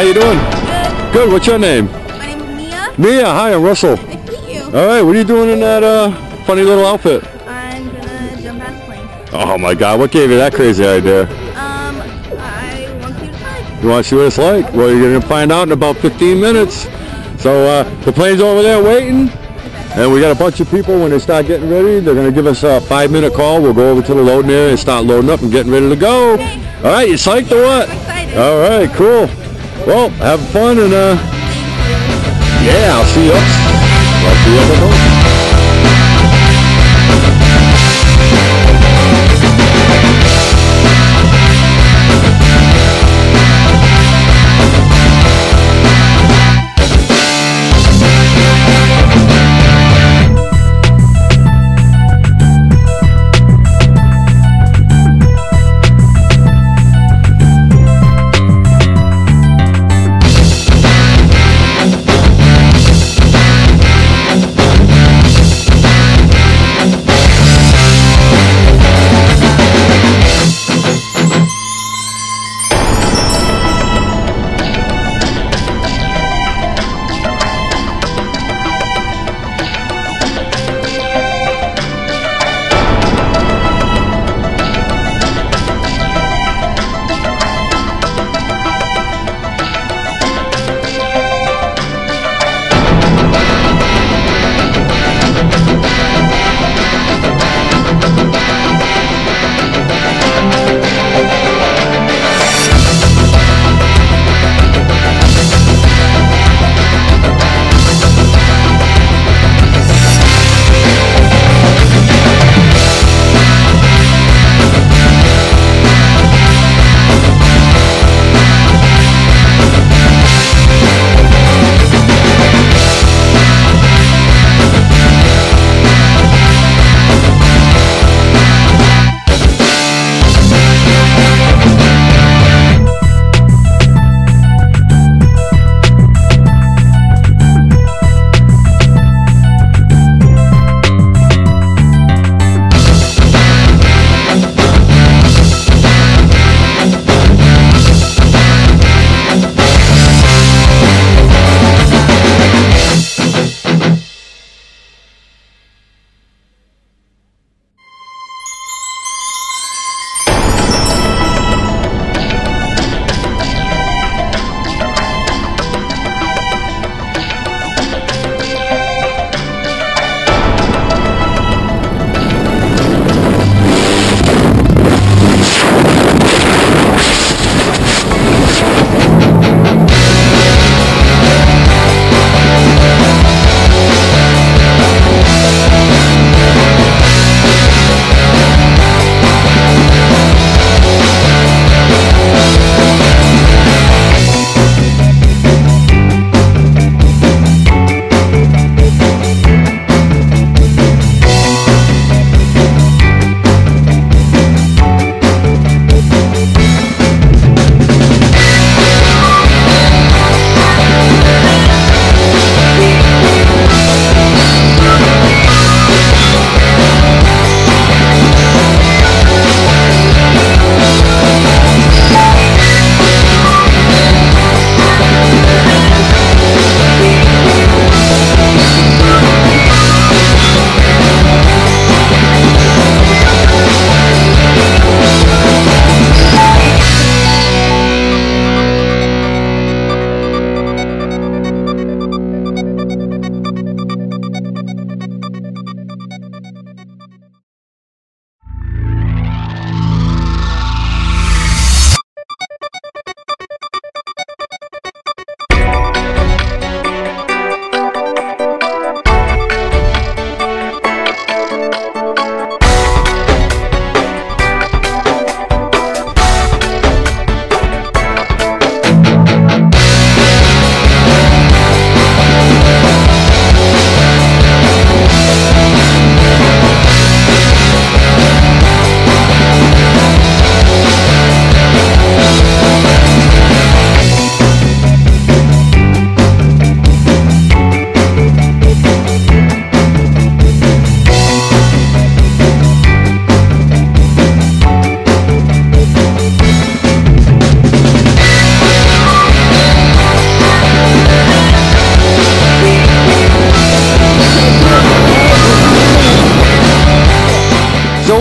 How you doing? Good. Good. What's your name? My name is Mia. Mia, hi. I'm Russell. Nice to meet you. All right. What are you doing in that funny little outfit? I'm gonna jump out of the plane. Oh my God! What gave you that crazy idea? I want to see what it's like. You want to see what it's like? Well, you're gonna find out in about 15 minutes. So the plane's over there waiting. And we got a bunch of people. When they start getting ready, they're going to give us a 5-minute call. We'll go over to the loading area and start loading up and getting ready to go. Okay. All right, you psyched or what? I'm excited. All right, cool. Well, have fun and yeah, I'll see you up. I'll see you up at home.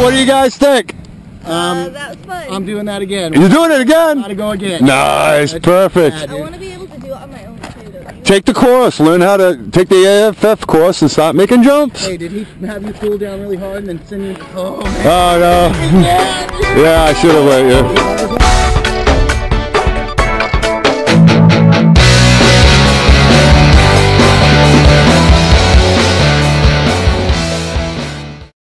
What do you guys think? That was fun. I'm doing that again. You're doing it again? Gotta go again. Nice, perfect. I want to be able to do it on my own too, though. Take the course. Learn how to take the AFF course and start making jumps. Hey, did he have you cool down really hard and then send you? Oh, man. Oh no. Yeah, I should have let you.